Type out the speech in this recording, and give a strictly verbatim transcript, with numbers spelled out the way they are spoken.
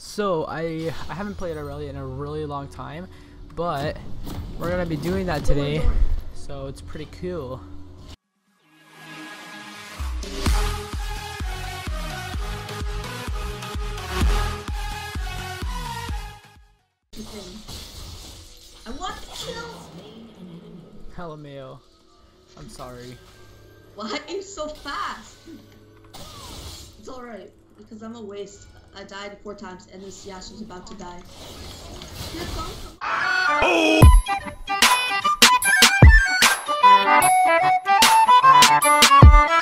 So I I haven't played Irelia in a really long time, but we're gonna be doing that today, so it's pretty cool. I want to kill. Halameo, I'm sorry. Why are you so fast? It's alright, because I'm a waste. I died four times and this Yasha's about to die. Here comes oh. Oh.